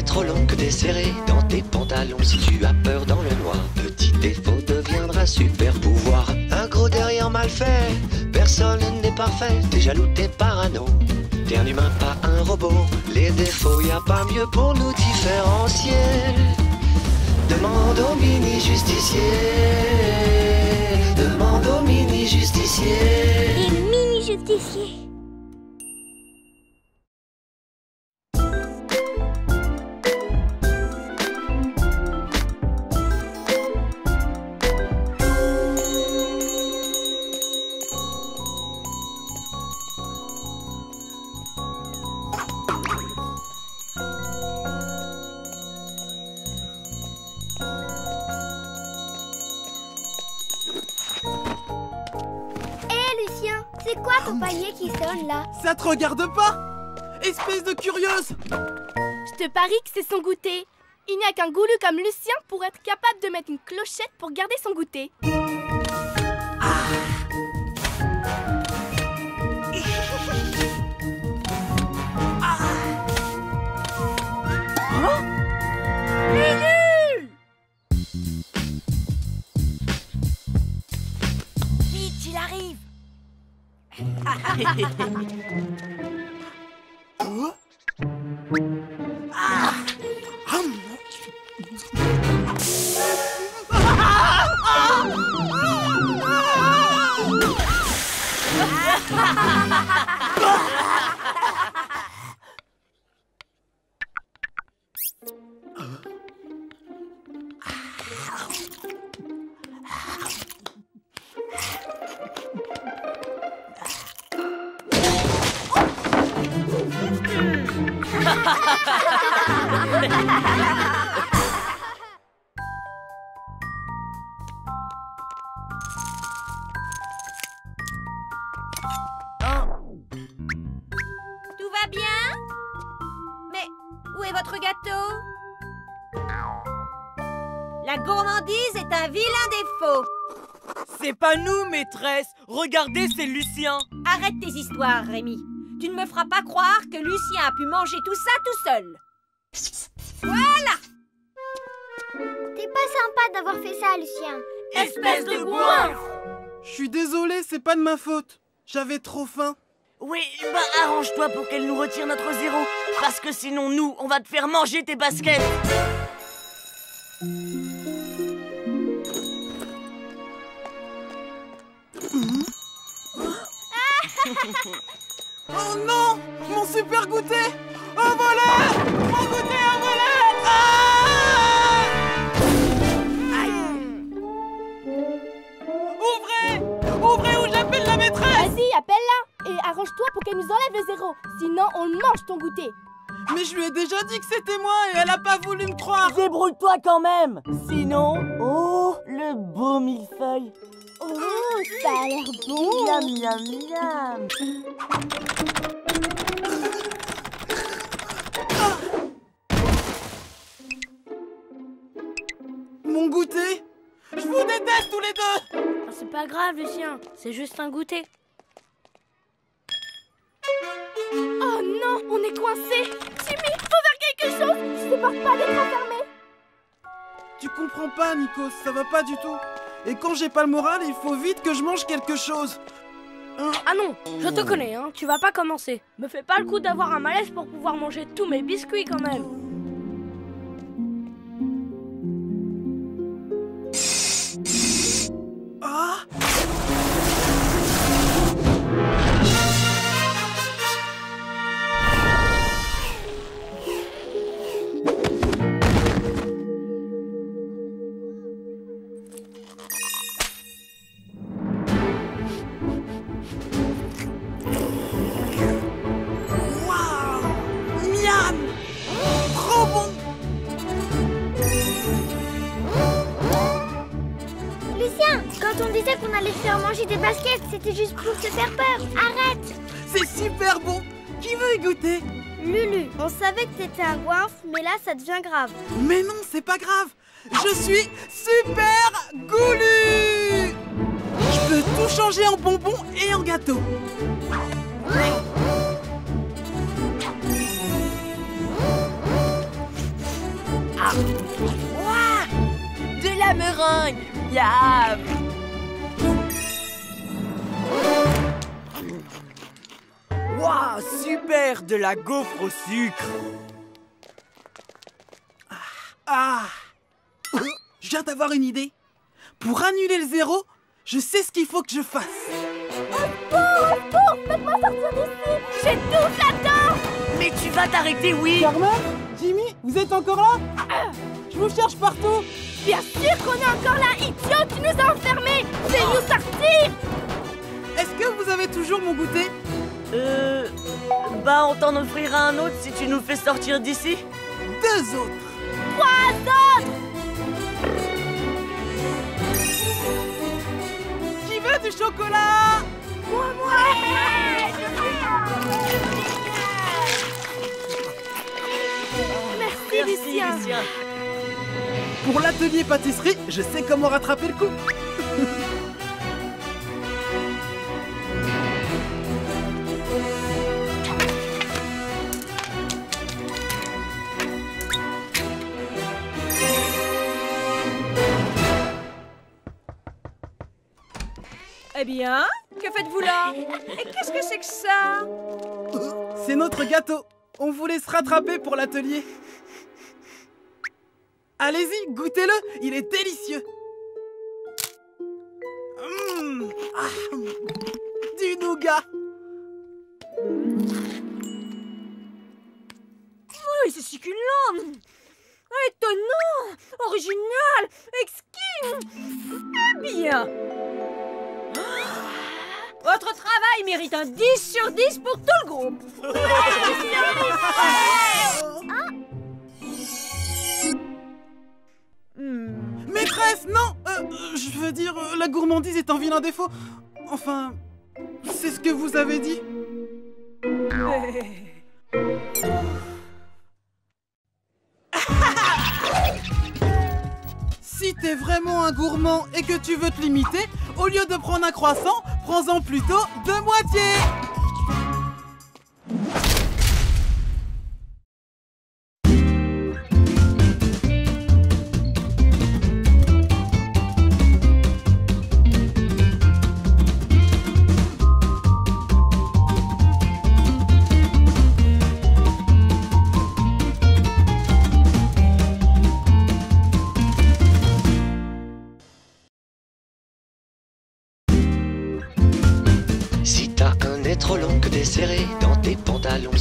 est trop long que t'es serré dans tes pantalons. Si tu as peur dans le noir, petit défaut deviendra super pouvoir. Un gros derrière mal fait, personne n'est parfait. T'es jaloux, t'es parano, t'es un humain pas un robot. Les défauts, y a pas mieux pour nous différencier. Demande aux mini-justiciers, demande aux mini-justiciers. Les mini-justiciers. C'est quoi ton panier qui sonne là? Ça te regarde pas? Espèce de curieuse! Je te parie que c'est son goûter. Il n'y a qu'un goulu comme Lucien pour être capable de mettre une clochette pour garder son goûter. Oh. Ah. Ah. Ah. La gourmandise est un vilain défaut. C'est pas nous, maîtresse. Regardez, c'est Lucien. Arrête tes histoires, Rémi. Tu ne me feras pas croire que Lucien a pu manger tout ça tout seul. Voilà. T'es pas sympa d'avoir fait ça, Lucien. Espèce de goinfre. Je suis désolée, c'est pas de ma faute. J'avais trop faim. Oui, bah arrange-toi pour qu'elle nous retire notre zéro. Parce que sinon, nous, on va te faire manger tes baskets. Oh non! Mon super goûter! Au volet! Mon goûter au volet! Ah! Ouvrez! Ouvrez ou j'appelle la maîtresse! Vas-y, appelle-la! Et arrange-toi pour qu'elle nous enlève le zéro. Sinon, on mange ton goûter. Mais je lui ai déjà dit que c'était moi et elle a pas voulu me croire. Débrouille-toi quand même! Sinon... Oh, le beau millefeuille! Oh, ça a l'air bon! Miam, miam, miam! Mon goûter? Je vous déteste tous les deux! C'est pas grave, Lucien, c'est juste un goûter. Oh non, on est coincés! Timmy, faut faire quelque chose! Je supporte pas d'être enfermé! Tu comprends pas, Nikos, ça va pas du tout! Et quand j'ai pas le moral, il faut vite que je mange quelque chose. Ah non, je te connais, hein, tu vas pas commencer. Me fais pas le coup d'avoir un malaise pour pouvoir manger tous mes biscuits quand même. Ah! On allait te faire manger des baskets, c'était juste pour te faire peur. Arrête! C'est super bon! Qui veut y goûter? Lulu, on savait que t'étais un goinfre, mais là ça devient grave. Mais non, c'est pas grave! Je suis super goulu! Je peux tout changer en bonbons et en gâteaux. seringue. Yab. Waouh, super, de la gaufre au sucre. Ah, je viens d'avoir une idée. Pour annuler le zéro, je sais ce qu'il faut que je fasse. Au secours, faites-moi sortir d'ici. J'ai tout là-dedans. Mais tu vas t'arrêter, oui. Carmen, Jimmy, vous êtes encore là? Je vous cherche partout. Bien sûr qu'on est encore là, idiot, tu nous as enfermés. Fais-nous sortir. Est-ce que vous avez toujours mon goûter? Bah, on t'en offrira un autre si tu nous fais sortir d'ici. 2 autres. 3 autres. Qui veut du chocolat? Moi, moi. Merci, Lucien. Pour l'atelier pâtisserie, je sais comment rattraper le coup. Eh bien, que faites-vous là? Et qu'est-ce que c'est que ça? C'est notre gâteau. On vous laisse rattraper pour l'atelier. Allez-y, goûtez-le, il est délicieux. Mmh. Ah. Du nougat. Oui, c'est succulent. Étonnant, original, exquis. Eh bien... Votre travail mérite un 10 sur 10 pour tout le groupe. Maîtresse, non, je veux dire, la gourmandise est un vilain défaut. Enfin, c'est ce que vous avez dit. Si t'es vraiment un gourmand et que tu veux te limiter, au lieu de prendre un croissant, prends-en plutôt 2 moitiés.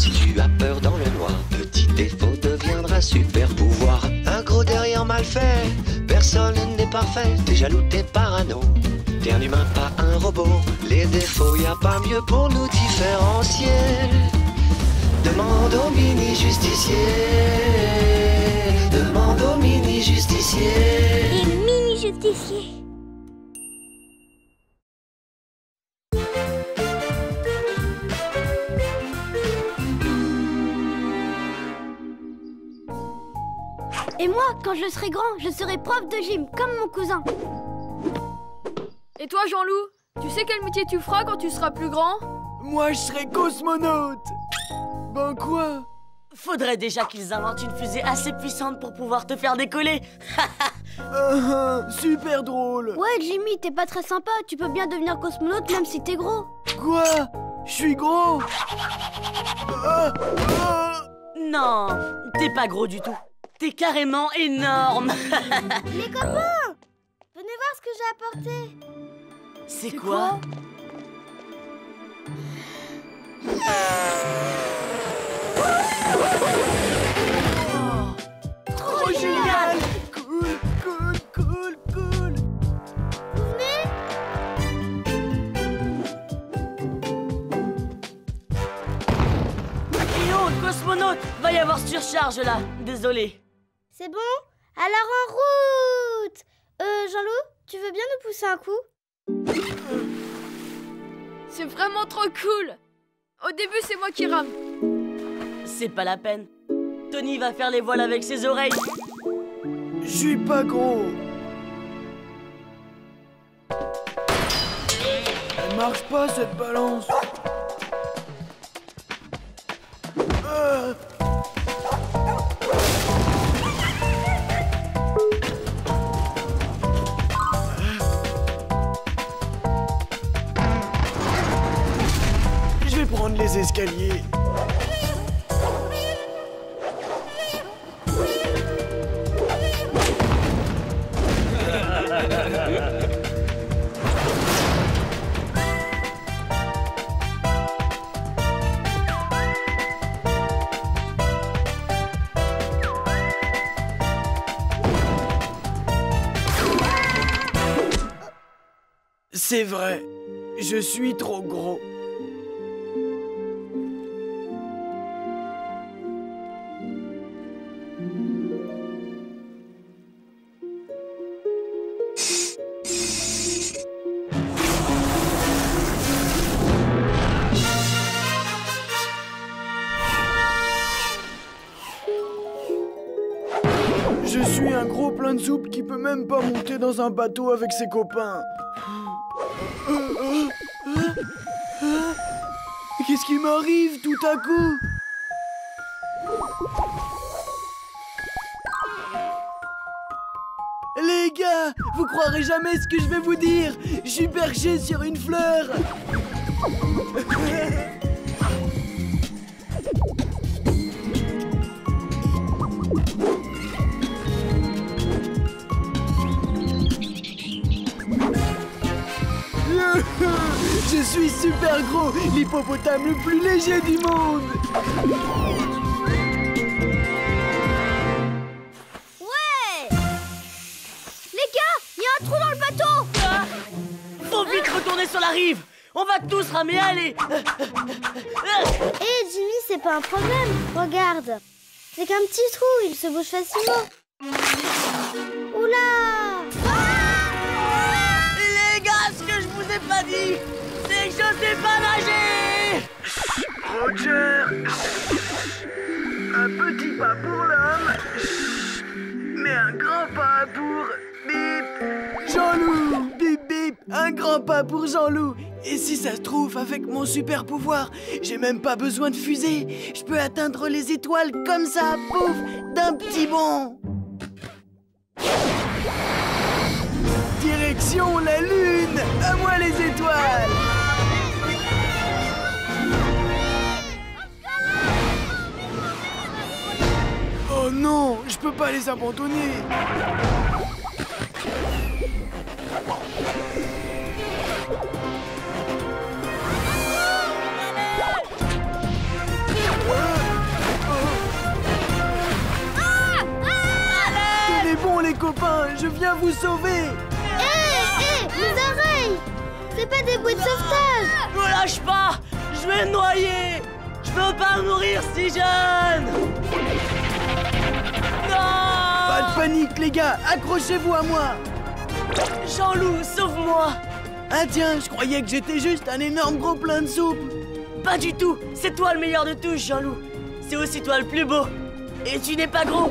Si tu as peur dans le noir, petit défaut deviendra super pouvoir. Un gros derrière mal fait, personne n'est parfait. T'es jaloux, t'es parano, t'es un humain, pas un robot. Les défauts, y a pas mieux pour nous différencier. Demande au mini-justicier. Demande au mini-justicier. Les mini-justiciers. Et moi, quand je serai grand, je serai prof de gym, comme mon cousin. Et toi, Jean-Loup, tu sais quel métier tu feras quand tu seras plus grand? Moi, je serai cosmonaute. Ben quoi? Faudrait déjà qu'ils inventent une fusée assez puissante pour pouvoir te faire décoller. Super drôle. Ouais, Jimmy, t'es pas très sympa. Tu peux bien devenir cosmonaute même si t'es gros. Quoi? Je suis gros? Non, t'es pas gros du tout. T'es carrément énorme. Les copains, venez voir ce que j'ai apporté. C'est quoi? Oh, trop génial. Cool. Vous venez? Et oh, le cosmonaute, va y avoir surcharge là, désolé. C'est bon? Alors en route! Jean-Loup, tu veux bien nous pousser un coup? C'est vraiment trop cool! Au début, c'est moi qui rame. C'est pas la peine. Tony va faire les voiles avec ses oreilles. Je suis pas gros. Elle marche pas, cette balance. escaliers. C'est vrai, je suis trop gros. Je suis un gros plein de soupe qui peut même pas monter dans un bateau avec ses copains. Qu'est-ce qui m'arrive tout à coup? Les gars, vous croirez jamais ce que je vais vous dire. Je suis perché sur une fleur. Je suis super gros, l'hippopotame le plus léger du monde. Ouais! Les gars, il y a un trou dans le bateau! Ah, faut vite retourner sur la rive! On va tous ramer, allez! Hé, Jimmy, c'est pas un problème, regarde. C'est qu'un petit trou, il se bouge facilement. Oula! Ah, les gars, ce que je vous ai pas dit! Je sais pas nager! Roger! Un petit pas pour l'homme, mais un grand pas pour... Bip! Jean-Loup! Bip bip! Un grand pas pour Jean-Loup! Et si ça se trouve, avec mon super pouvoir, j'ai même pas besoin de fusée! Je peux atteindre les étoiles comme ça, pouf! D'un petit bond! Direction la lune! À moi les étoiles! Oh non, je peux pas les abandonner. Tenez bon les copains, je viens vous sauver. Hé, mes oreilles! C'est pas des bouées de sauvetage. Ne me lâche pas, je vais me noyer. Je veux pas mourir si jeune. Pas de panique les gars, accrochez-vous à moi. Jean-Loup, sauve-moi. Ah tiens, je croyais que j'étais juste un énorme gros plein de soupe. Pas du tout, c'est toi le meilleur de tous Jean-Loup. C'est aussi toi le plus beau. Et tu n'es pas gros.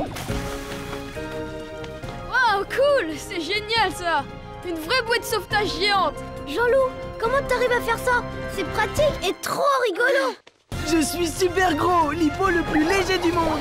Wow, cool, c'est génial ça. Une vraie bouée de sauvetage géante. Jean-Loup, comment t'arrives à faire ça? C'est pratique et trop rigolo. Je suis super gros, l'hippo le plus léger du monde.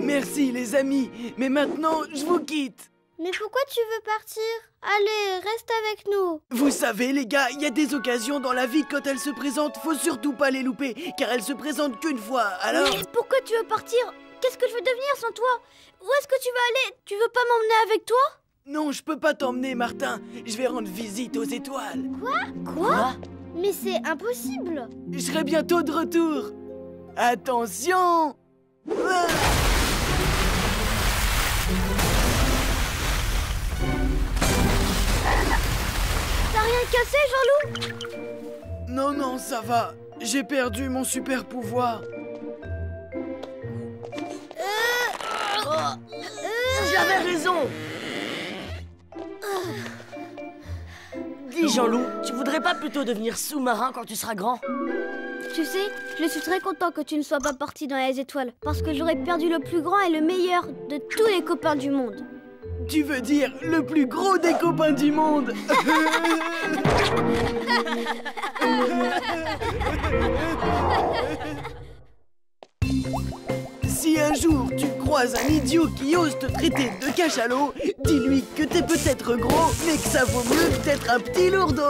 Merci les amis, mais maintenant je vous quitte. Mais pourquoi tu veux partir? Allez, reste avec nous. Vous savez les gars, il y a des occasions dans la vie quand elles se présentent, faut surtout pas les louper, car elles se présentent qu'une fois, alors... Mais pourquoi tu veux partir? Qu'est-ce que je veux devenir sans toi? Où est-ce que tu vas aller? Tu veux pas m'emmener avec toi? Non, je peux pas t'emmener Martin, je vais rendre visite aux étoiles. Quoi? Mais c'est impossible. Je serai bientôt de retour. Attention! Ah, t'as rien cassé, Jean-Loup? Non, ça va. J'ai perdu mon super pouvoir. J'avais raison. Dis, Jean-Loup, tu voudrais pas plutôt devenir sous-marin quand tu seras grand? Tu sais, je suis très content que tu ne sois pas parti dans les étoiles, parce que j'aurais perdu le plus grand et le meilleur de tous les copains du monde. Tu veux dire le plus gros des copains du monde? Si si un jour tu croises un idiot qui ose te traiter de cachalot, dis-lui que t'es peut-être gros, mais que ça vaut mieux d'être un petit lourdeau.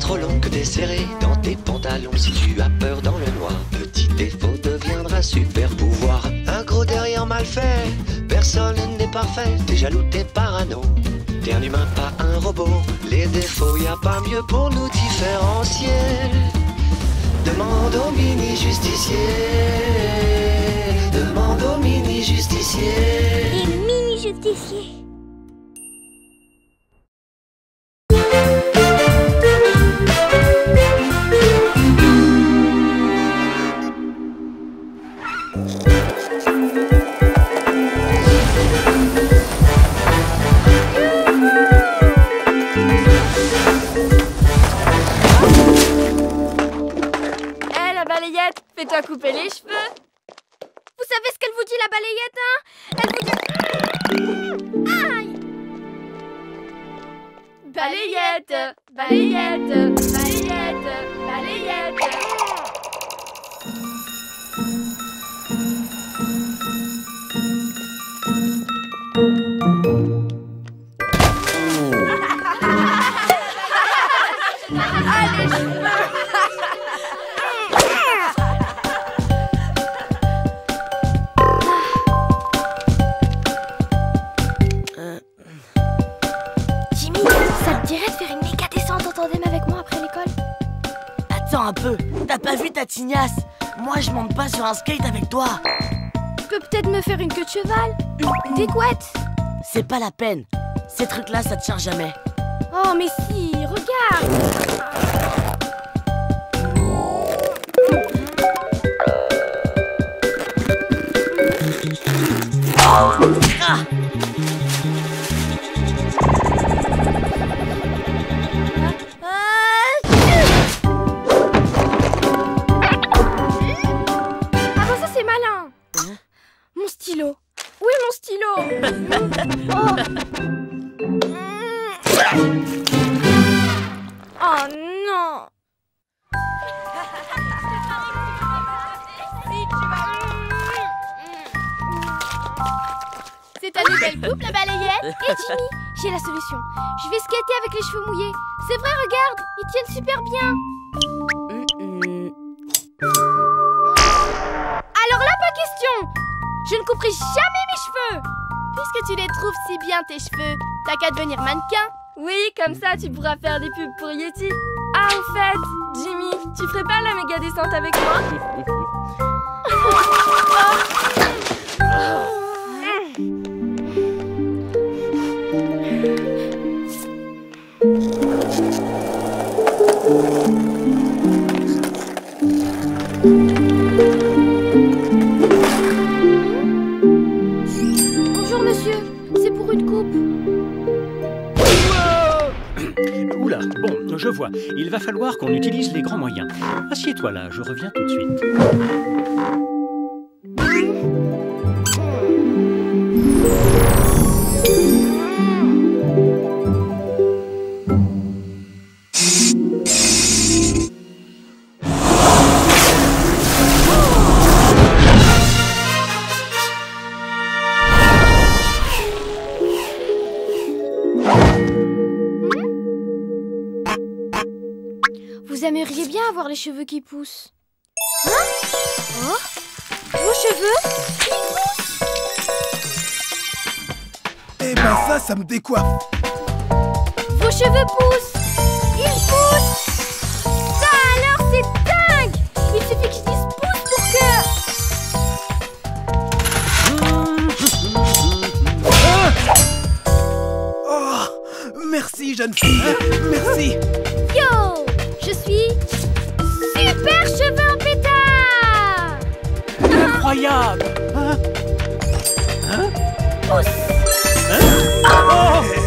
Trop long que t'es serré dans tes pantalons, si tu as peur dans le noir, petit défaut deviendra super pouvoir. Un gros derrière mal fait, personne n'est parfait, t'es jaloux, t'es parano, t'es un humain pas un robot. Les défauts, y a pas mieux pour nous différencier. Demande au mini-justicier, demande au mini-justicier. Et le mini-justicier. Fais-toi couper les cheveux. Vous savez ce qu'elle vous dit, la balayette, hein? Elle vous dit... Aïe! Balayette, balayette, balayette, balayette. Allez, cheveux! Un peu. T'as pas vu ta tignasse? Moi, je monte pas sur un skate avec toi. Tu peux peut-être me faire une queue de cheval? Des couettes? C'est pas la peine. Ces trucs-là, ça te tient jamais. Oh, mais si, regarde. Ah. C'est un nouvel couple, la balayette et Jimmy. J'ai la solution. Je vais skater avec les cheveux mouillés. C'est vrai, regarde, ils tiennent super bien. Alors là, pas question. Je ne couperai jamais mes cheveux. Puisque tu les trouves si bien, tes cheveux, t'as qu'à devenir mannequin. Oui, comme ça, tu pourras faire des pubs pour Yeti. Ah, en fait, Jimmy, tu ferais pas la méga descente avec moi? Bon, je vois. Il va falloir qu'on utilise les grands moyens. Assieds-toi là, je reviens tout de suite. J'aimerais bien avoir les cheveux qui poussent. Hein? Oh? Vos cheveux? Ils poussent? Eh ben ça me décoiffe. Vos cheveux poussent! Ils poussent! Ça alors, c'est dingue! Il suffit que je dise pousse pour que... Oh! Merci, jeune fille! Merci! Yo! Je suis super cheveux en pétard. incroyable. Hein? Hein? Hein? Oh!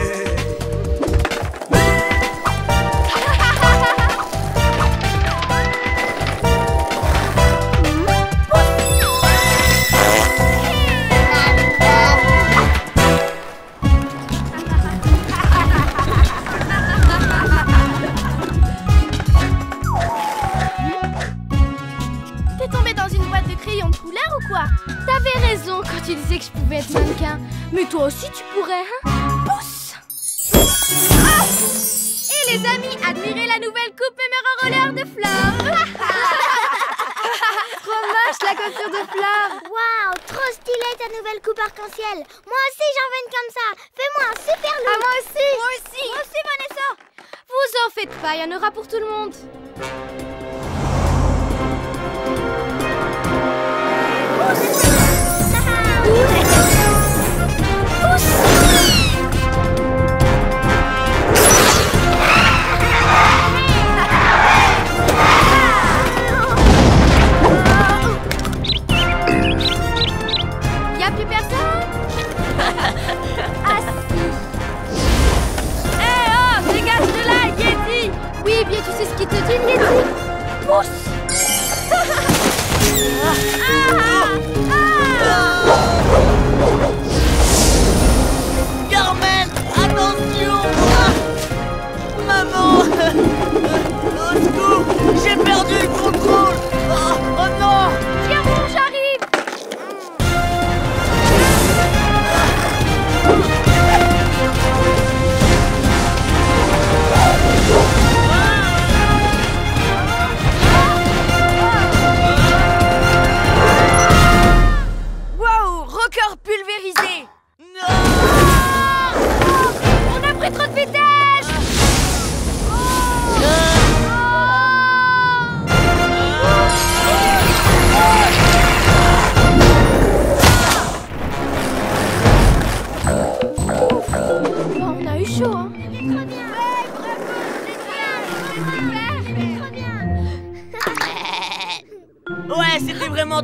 Tu disais que je pouvais être mannequin, mais toi aussi tu pourrais, hein? Pousse! Ah! Et les amis, admirez la nouvelle coupe Humeur en roller de Flore! Trop moche la coiffure de Flore! Waouh, trop stylée ta nouvelle coupe arc-en-ciel! Moi aussi j'en veux une comme ça! Fais-moi un super look! Ah, moi aussi! Moi aussi! Moi aussi, Vanessa! Vous en faites pas, il y en aura pour tout le monde!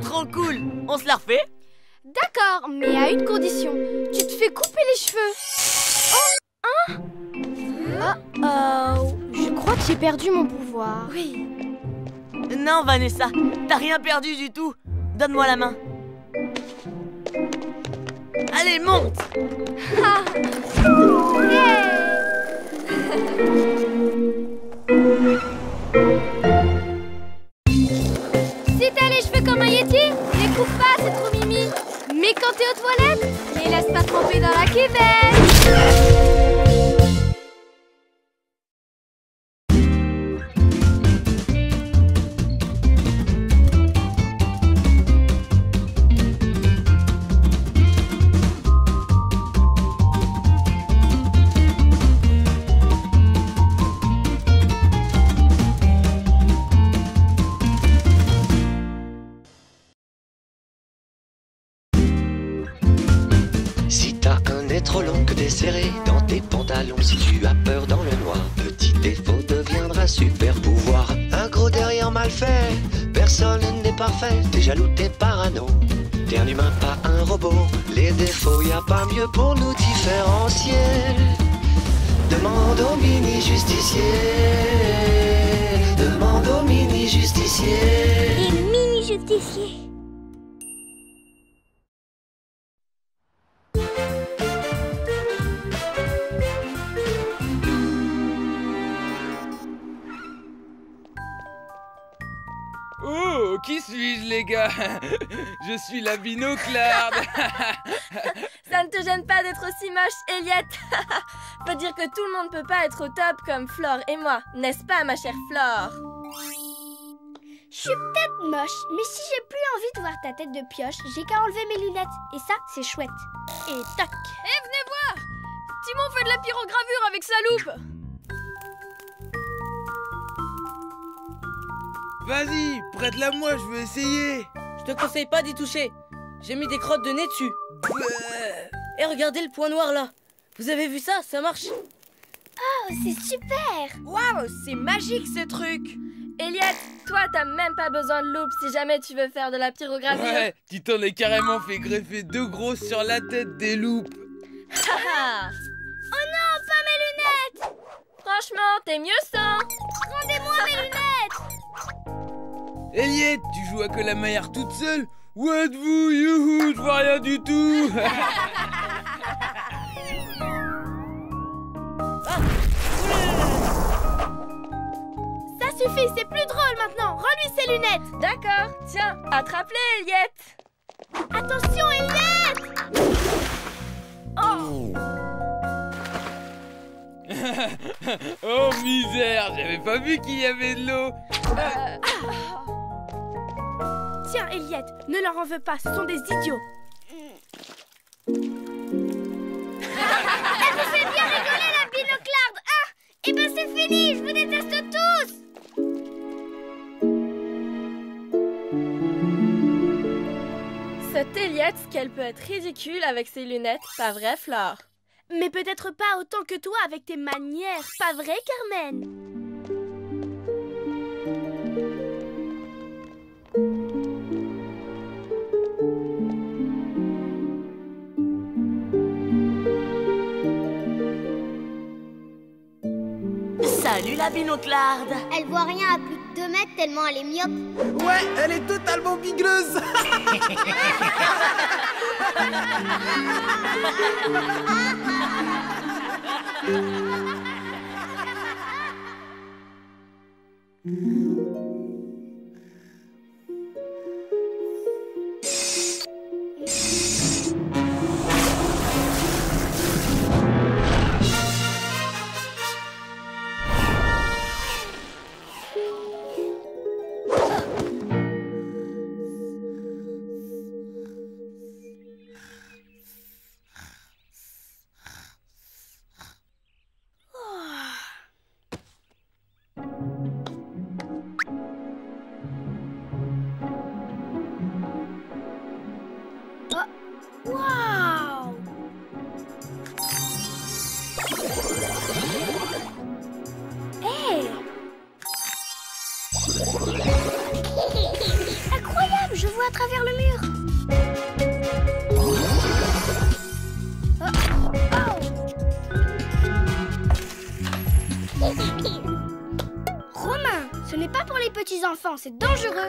Trop cool! On se la refait? D'accord, mais à une condition. Tu te fais couper les cheveux. Oh! Hein? Oh oh! Je crois que j'ai perdu mon pouvoir. Oui. Non, Vanessa, t'as rien perdu du tout. Donne-moi la main. Allez, monte! Les coupe pas, c'est trop mimi. Mais quand t'es aux toilettes, les laisse pas tremper dans la serré dans tes pantalons. Si tu as peur dans le noir, petit défaut deviendra super pouvoir. Un gros derrière mal fait, personne n'est parfait. T'es jaloux, t'es parano, t'es un humain pas un robot. Les défauts, y a pas mieux pour nous différencier. Demande au mini-justicier, demande au mini-justicier. Les mini-justiciers. Oh, qui suis-je, les gars? Je suis la binoclarde. Ça ne te gêne pas d'être aussi moche, Elliot? Faut dire que tout le monde peut pas être au top comme Flore et moi, n'est-ce pas, ma chère Flore? Je suis peut-être moche, mais si j'ai plus envie de voir ta tête de pioche, j'ai qu'à enlever mes lunettes, et ça, c'est chouette. Et toc. Eh, hey, venez voir! Timon fait de la pyrogravure avec sa loupe. Vas-y, prête-la-moi, je veux essayer. Je te conseille pas d'y toucher. J'ai mis des crottes de nez dessus. Et regardez le point noir, là. Vous avez vu ça? Ça marche. Oh, c'est super. Waouh, c'est magique, ce truc. Elliot, Toi, t'as même pas besoin de loupe si jamais tu veux faire de la pyrographie. Ouais, tu t'en es carrément fait greffer deux grosses sur la tête des loupes. Oh non, pas mes lunettes! Franchement, t'es mieux sans! Rendez-moi mes lunettes! Elliot, tu joues à Colamaillard toute seule? Où êtes-vous? Youhou, je vois rien du tout! Ça suffit, c'est plus drôle maintenant! Rends-lui ses lunettes! D'accord, tiens, attrape-les, Elliot! Attention, Elliot! Oh! Oh misère, j'avais pas vu qu'il y avait de l'eau. Tiens Elliot, ne leur en veux pas, ce sont des idiots. Elle vous fait bien rigoler la binoclarde, hein? Eh ben c'est fini, je vous déteste tous. Cette Elliot, qu'elle peut être ridicule avec ses lunettes, pas vrai Flore? Mais peut-être pas autant que toi avec tes manières, pas vrai, Carmen? Salut la binoclarde! Elle voit rien à plus de 2 mètres tellement elle est myope. Ouais, elle est totalement bigleuse. C'est dangereux.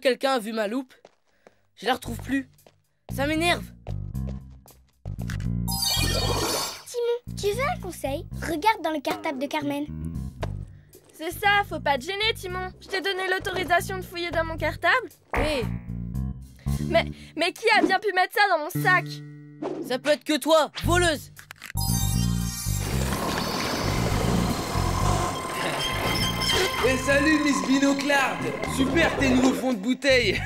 Quelqu'un a vu ma loupe? Je la retrouve plus. Ça m'énerve. Timon, tu veux un conseil? Regarde dans le cartable de Carmen. C'est ça, faut pas te gêner, Timon. Je t'ai donné l'autorisation de fouiller dans mon cartable. Hey. Mais qui a bien pu mettre ça dans mon sac? Ça peut être que toi, voleuse. Et salut Miss Binoclarde! Super tes nouveaux fonds de bouteille.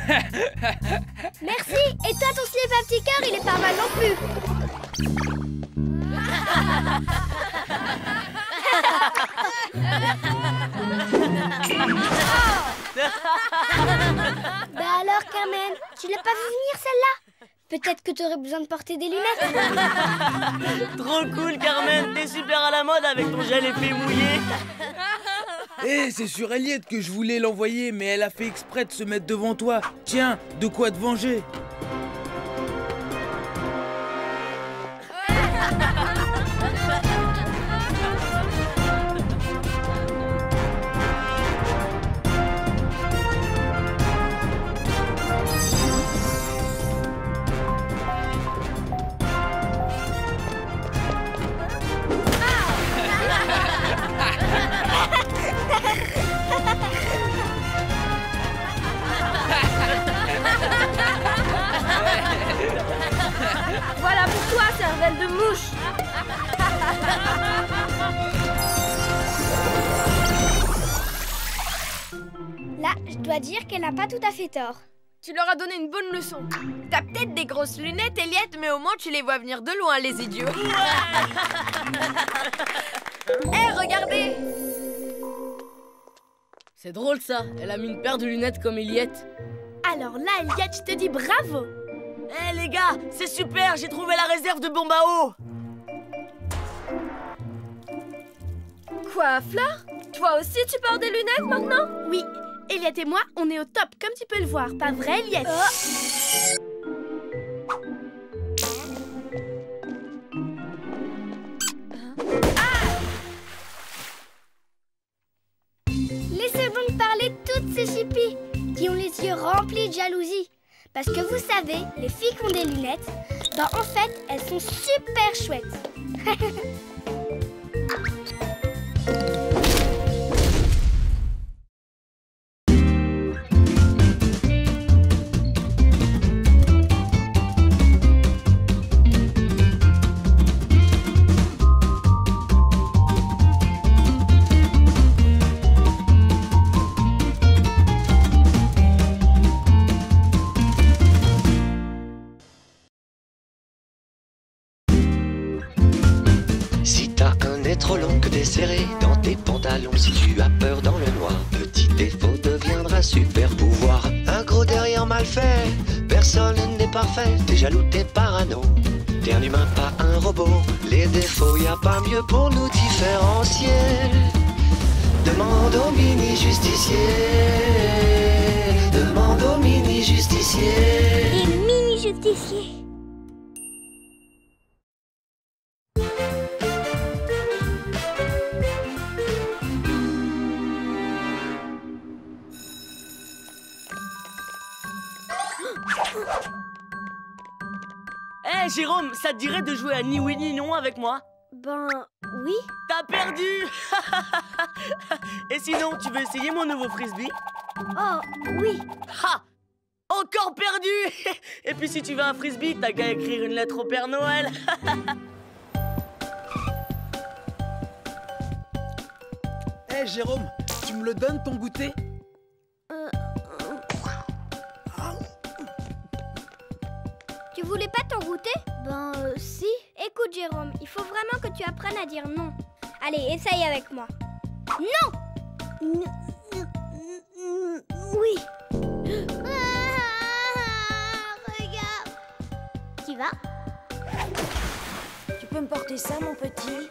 Merci. Et toi ton slip à petit cœur il est pas mal non plus. Bah alors Carmen, tu l'as pas vu venir celle-là? Peut-être que t'aurais besoin de porter des lunettes. Trop cool Carmen, t'es super à la mode avec ton gel épais mouillé. Eh, c'est sur Elliot que je voulais l'envoyer, mais elle a fait exprès de se mettre devant toi. Tiens, de quoi te venger. Ha ha ha ha! Voilà pour toi, cervelle de mouche. Là, je dois dire qu'elle n'a pas tout à fait tort. Tu leur as donné une bonne leçon. T'as peut-être des grosses lunettes, Elliot, mais au moins tu les vois venir de loin, les idiots. Hé, regardez! C'est drôle ça, elle a mis une paire de lunettes comme Elliot. Alors là, Elliot, je te dis bravo! Hé les gars, c'est super, j'ai trouvé la réserve de bombes à eau! Quoi, Fleur? Toi aussi, tu portes des lunettes maintenant? Oui. Elliot et moi, on est au top, comme tu peux le voir. Pas vrai, Elliot? Laissez donc parler toutes ces chippies qui ont les yeux remplis de jalousie. Parce que vous savez, les filles qui ont des lunettes, ben en fait, elles sont super chouettes. Trop long que desserré dans tes pantalons. Si tu as peur dans le noir, petit défaut deviendra super pouvoir. Un gros derrière mal fait, personne n'est parfait. T'es jaloux, t'es parano, t'es un humain pas un robot. Les défauts, y a pas mieux pour nous différencier. Demande au mini-justicier, demande au mini-justicier. Les mini-justiciers. Hé, Jérôme, ça te dirait de jouer à ni oui ni non avec moi? Ben, oui. T'as perdu. Et sinon, tu veux essayer mon nouveau frisbee? Oh, oui. Ha! Encore perdu. Et puis si tu veux un frisbee, t'as qu'à écrire une lettre au Père Noël. Hé, Jérôme, tu me le donnes ton goûter? Tu voulais pas t'en goûter? Ben, si. Écoute, Jérôme, il faut vraiment que tu apprennes à dire non. Allez, essaye avec moi. Non! Oui. Ah, regarde. T'y vas? Tu peux me porter ça, mon petit?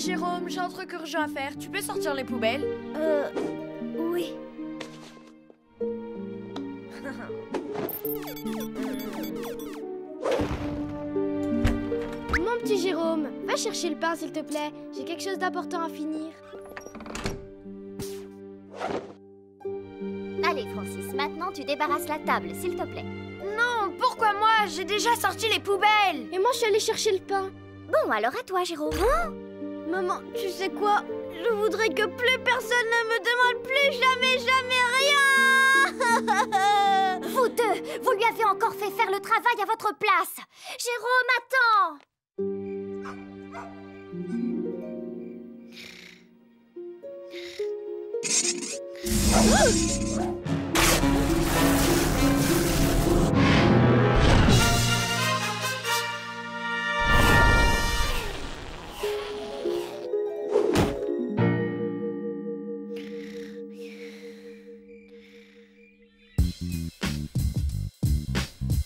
Jérôme, j'ai un truc urgent à faire. Tu peux sortir les poubelles? Oui. Mon petit Jérôme, va chercher le pain s'il te plaît. J'ai quelque chose d'important à finir. Allez Francis, maintenant tu débarrasses la table s'il te plaît. Non, pourquoi moi? J'ai déjà sorti les poubelles. Et moi je suis allée chercher le pain. Bon, alors à toi Jérôme. Hein? Maman, tu sais quoi? Je voudrais que plus personne ne me demande plus jamais rien! Vous deux, vous lui avez encore fait faire le travail à votre place! Jérôme, attends!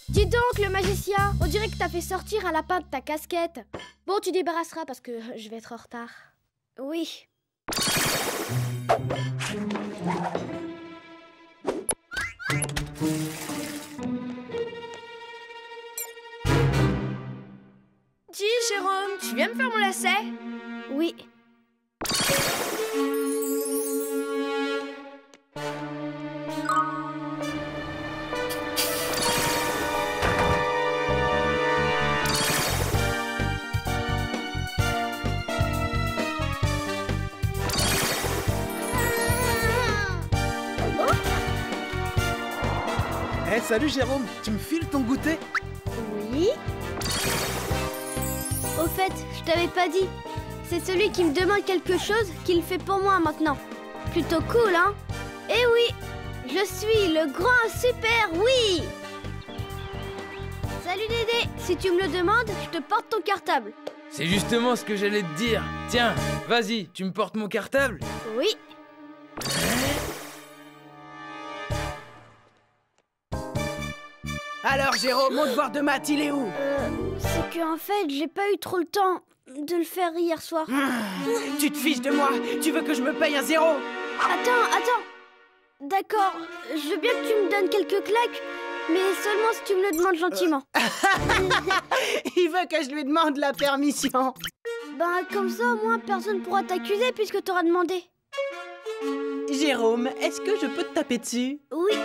Dis donc, le magicien, on dirait que t'as fait sortir un lapin de ta casquette. Bon, tu débarrasseras parce que je vais être en retard. Oui. Dis, Jérôme, tu viens me faire mon lacet? Oui. salut Jérôme, tu me files ton goûter? Oui. Au fait, je t'avais pas dit. C'est celui qui me demande quelque chose qui le fait pour moi maintenant. Plutôt cool, hein? Eh oui, je suis le grand super oui! Salut Dédé, si tu me le demandes, je te porte ton cartable. C'est justement ce que j'allais te dire. Tiens, vas-y, tu me portes mon cartable? Oui. Alors Jérôme, mon devoir de maths, il est où? C'est qu'en fait, j'ai pas eu trop le temps de le faire hier soir. Tu te fiches de moi? Tu veux que je me paye un zéro? Attends. D'accord, je veux bien que tu me donnes quelques claques, mais seulement si tu me le demandes gentiment. Il veut que je lui demande la permission. Ben, comme ça, au moins, personne ne pourra t'accuser puisque t'auras demandé. Jérôme, est-ce que je peux te taper dessus? Oui.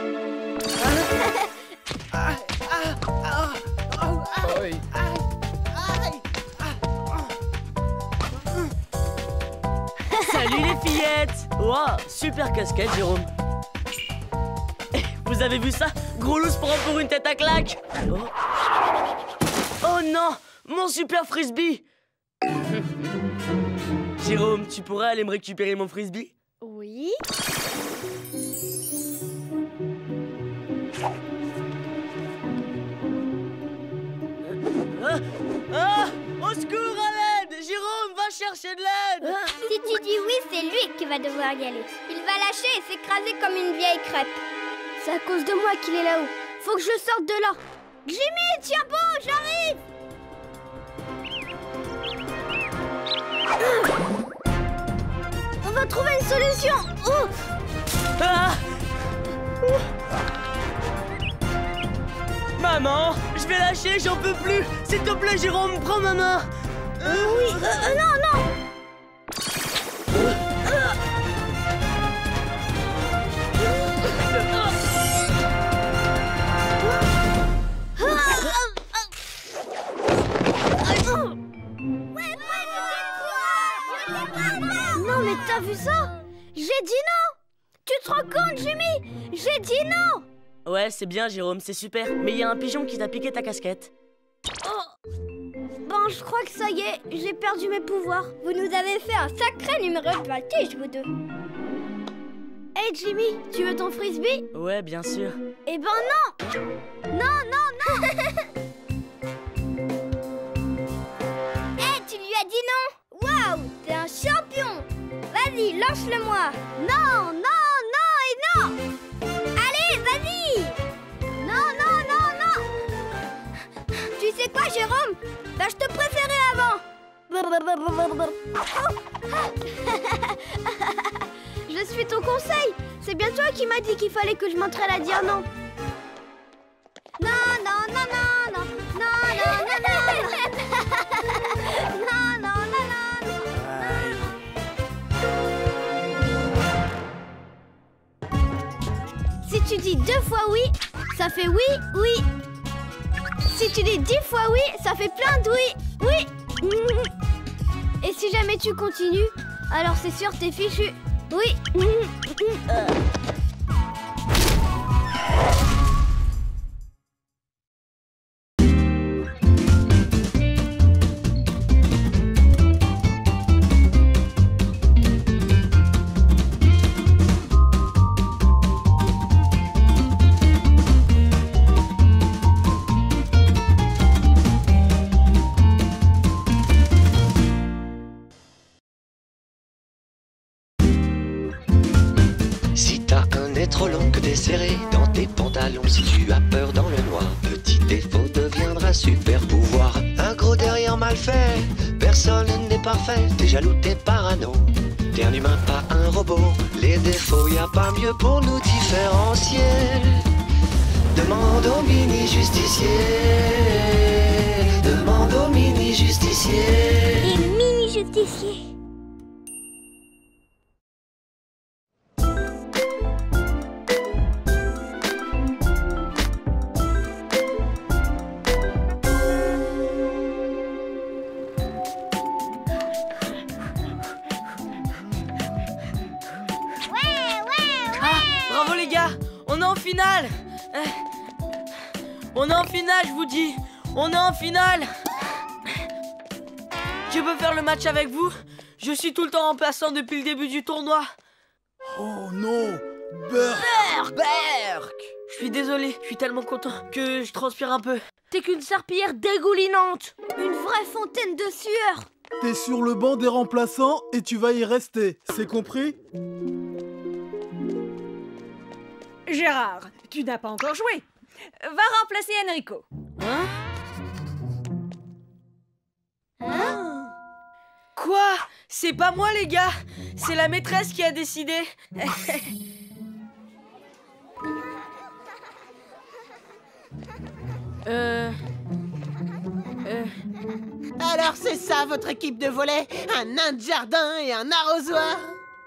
Salut les fillettes! Wow, super casquette, Jérôme. Vous avez vu ça? Gros loup se prend pour une tête à claque. Oh non, mon super frisbee. Jérôme, tu pourrais aller me récupérer mon frisbee? Oui. Au secours, à l'aide! Jérôme, va chercher de l'aide! Si tu dis oui, c'est lui qui va devoir y aller. Il va lâcher et s'écraser comme une vieille crêpe. C'est à cause de moi qu'il est là-haut. Faut que je le sorte de là. Jimmy, tiens bon, j'arrive! On va trouver une solution! Oh. Maman, je vais lâcher, j'en peux plus. S'il te plaît, Jérôme, prends ma main. Oui, non. Non, mais t'as vu ça? J'ai dit non. Tu te rends compte, Jimmy? J'ai dit non. Ouais, c'est bien, Jérôme, c'est super. Mais il y a un pigeon qui t'a piqué ta casquette. Oh! Bon, je crois que ça y est, j'ai perdu mes pouvoirs. Vous nous avez fait un sacré numéro de voltige, vous deux. Hey, Jimmy, tu veux ton frisbee? Ouais, bien sûr. Eh ben non! Non! Hey, tu lui as dit non? Waouh, t'es un champion! Vas-y, lâche-le-moi! Non! C'est quoi, Jérôme? Bah, je te préférais avant. Je suis ton conseil. C'est bien toi qui m'as dit qu'il fallait que je m'entraîne à dire non. Si tu dis 2 fois oui, ça fait oui. Si tu dis 10 fois oui, ça fait plein de oui. Et si jamais tu continues, alors c'est sûr, t'es fichu. Oui. Dans tes pantalons, si tu as peur dans le noir, petit défaut deviendra super pouvoir. Un gros derrière mal fait, personne n'est parfait. T'es jaloux, t'es parano, t'es un humain, pas un robot. Les défauts, y a pas mieux pour nous différencier. Demande au mini-justicier, demande au mini-justicier. Les mini-justiciers. Bravo les gars, on est en finale. On est en finale, je vous dis. On est en finale. Je peux faire le match avec vous. Je suis tout le temps remplaçant depuis le début du tournoi. Oh non, Berk. Je suis désolé, je suis tellement content que je transpire un peu. T'es qu'une serpillière dégoulinante. Une vraie fontaine de sueur. T'es sur le banc des remplaçants et tu vas y rester, c'est compris? Gérard, tu n'as pas encore joué. Va remplacer Enrico. Hein? Hein? Quoi? C'est pas moi les gars. C'est la maîtresse qui a décidé. Alors c'est ça votre équipe de volley? Un nain de jardin et un arrosoir?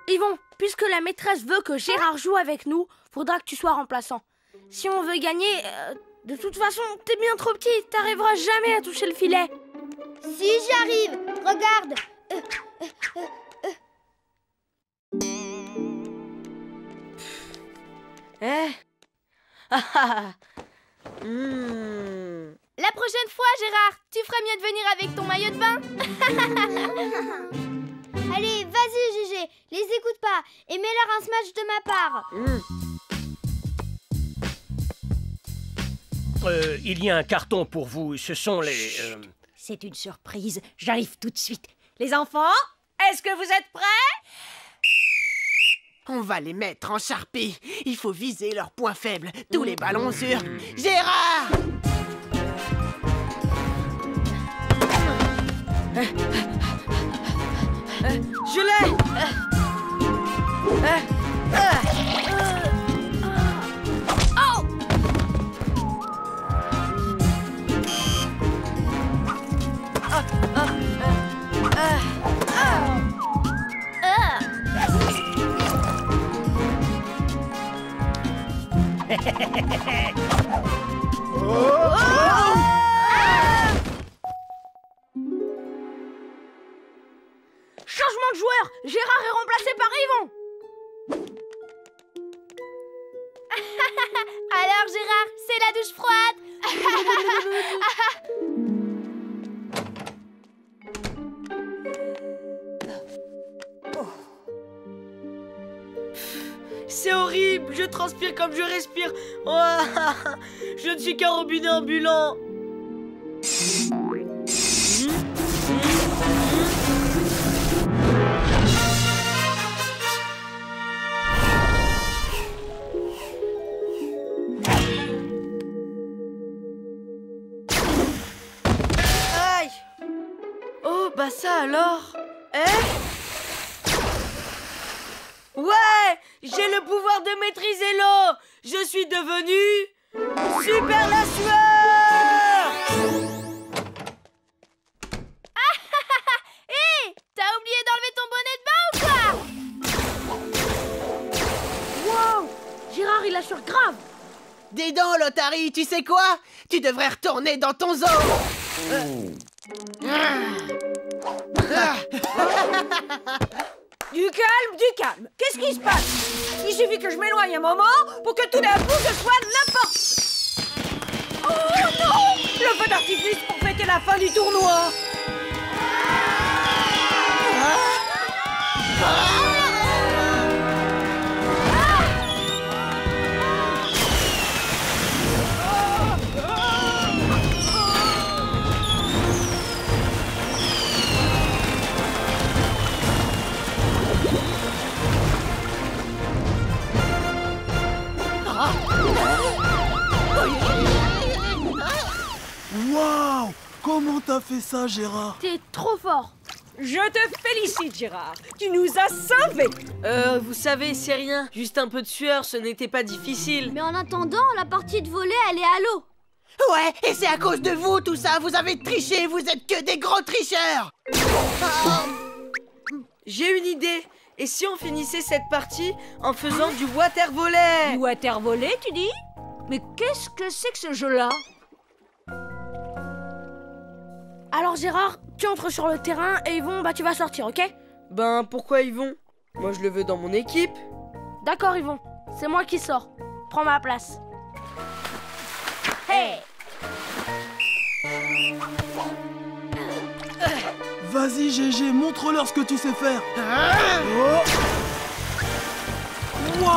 Yvon, puisque la maîtresse veut que Gérard joue avec nous, faudra que tu sois remplaçant. Si on veut gagner, de toute façon, t'es bien trop petit, t'arriveras jamais à toucher le filet. Si j'arrive, regarde. La prochaine fois, Gérard, tu ferais mieux de venir avec ton maillot de bain. Allez, vas-y, Gégé, les écoute pas et mets-leur un smash de ma part. Il y a un carton pour vous, ce sont les... C'est une surprise, j'arrive tout de suite. Les enfants, est-ce que vous êtes prêts? On va les mettre en charpie. Il faut viser leurs points faibles. Tous les ballons sur... Gérard! Je l'ai! Oh! Changement de joueur, Gérard est remplacé par Yvon. Alors Gérard, c'est la douche froide. C'est horrible, je transpire comme je respire. Je ne suis qu'un robinet ambulant. Ça alors? Ouais, j'ai le pouvoir de maîtriser l'eau. Je suis devenu super la sueur. Hé, t'as oublié d'enlever ton bonnet de bain ou quoi? Wow, Gérard il assure grave. Dis donc Lotari, tu sais quoi? Tu devrais retourner dans ton zoo. Du calme, du calme. Qu'est-ce qui se passe? Il suffit que je m'éloigne un moment pour que tout d'un coup je sois n'importe. Oh non! Le feu d'artifice pour fêter la fin du tournoi. Waouh! Comment t'as fait ça, Gérard? T'es trop fort! Je te félicite, Gérard! Tu nous as sauvés! Vous savez, c'est rien. Juste un peu de sueur, ce n'était pas difficile. Mais en attendant, la partie de volley, elle est à l'eau. Ouais, et c'est à cause de vous, tout ça! Vous avez triché, vous êtes que des gros tricheurs! J'ai une idée! Et si on finissait cette partie en faisant du water volley? Water volley, tu dis? Mais qu'est-ce que c'est que ce jeu-là? Alors Gérard, tu entres sur le terrain et Yvon, bah tu vas sortir, ok? Ben pourquoi Yvon? Moi je le veux dans mon équipe. D'accord Yvon, c'est moi qui sors. Prends ma place. Hey, Vas-y GG, montre-leur ce que tu sais faire. Oh. Wow.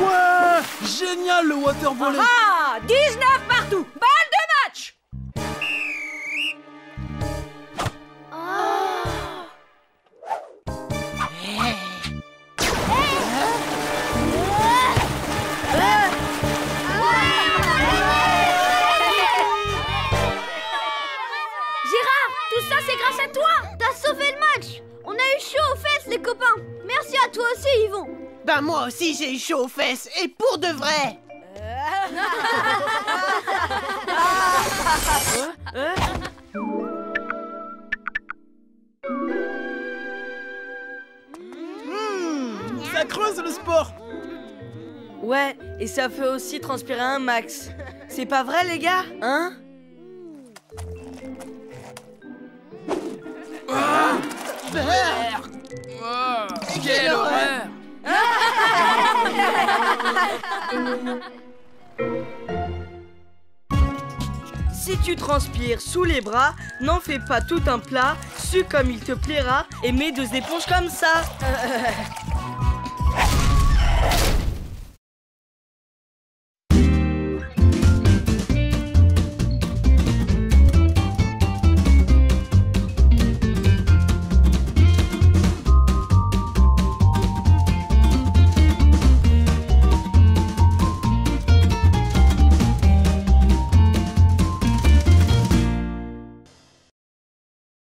Ouais, génial le water volley. Ah, 19 partout. Balle de match. Toi aussi, Yvon. Ben moi aussi, j'ai eu chaud aux fesses, et pour de vrai. Ça creuse le sport. Ouais, et ça fait aussi transpirer un max. C'est pas vrai, les gars? Hein? Ah, merde. Wow, quelle horreur! Si tu transpires sous les bras, n'en fais pas tout un plat, sue comme il te plaira et mets deux éponges comme ça.